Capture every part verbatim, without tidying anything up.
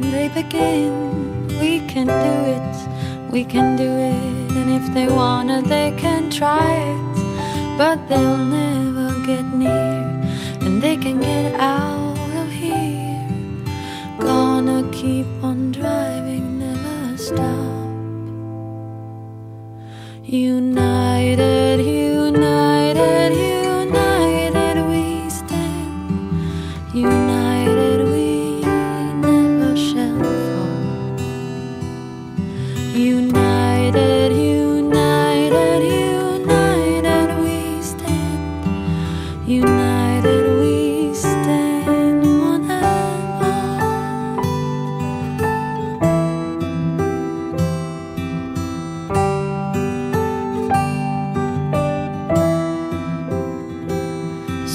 when they begin. We can do it, we can do it, and if they wanna they can try it, but they'll never get near, and they can get out of here. Gonna keep on driving, never stop. United, united, united we stand. United we never shall fall. United, united, united we stand. United we stand one and all.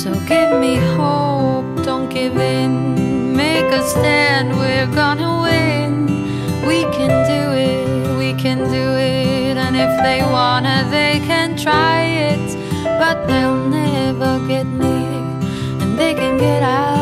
So give me hope, don't give in. Make a stand, we're gonna win. We can do it, we can do it, and if they wanna they can try it, but they'll never get near, and they can get out.